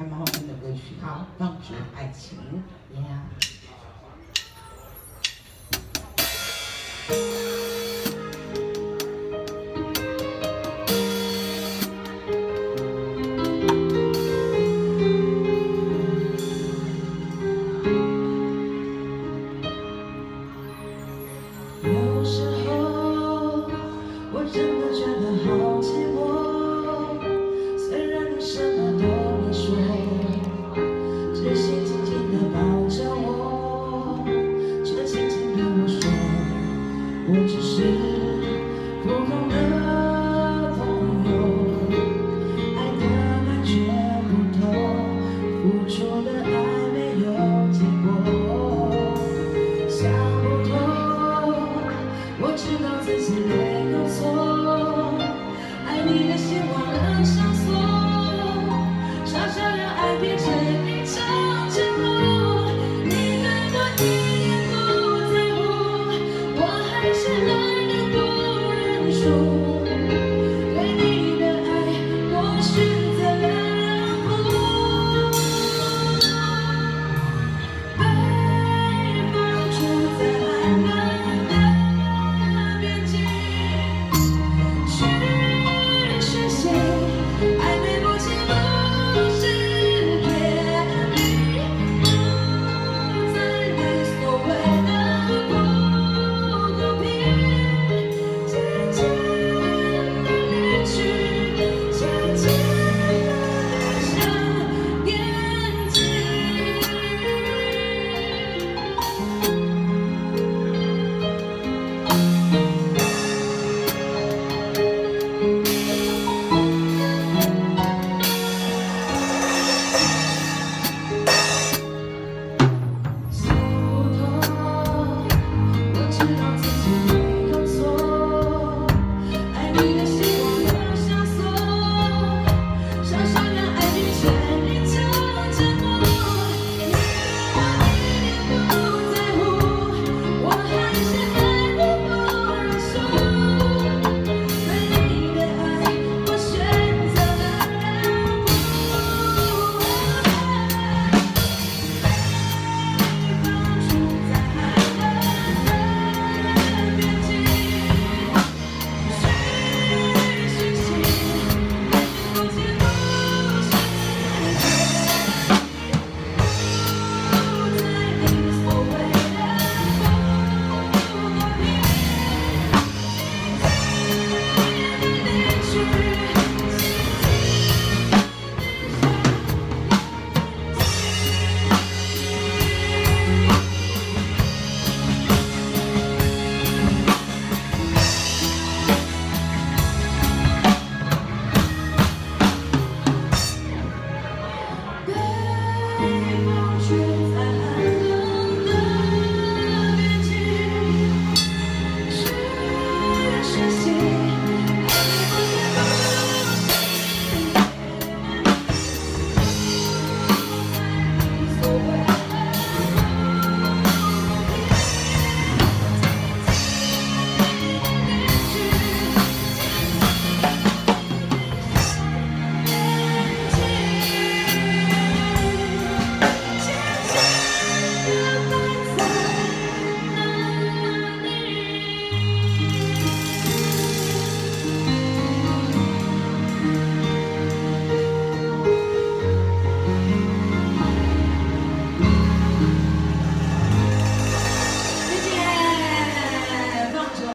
还蛮好听的歌曲，好，放逐爱情，耶、yeah.。爱你的希望能相送，傻傻让爱变成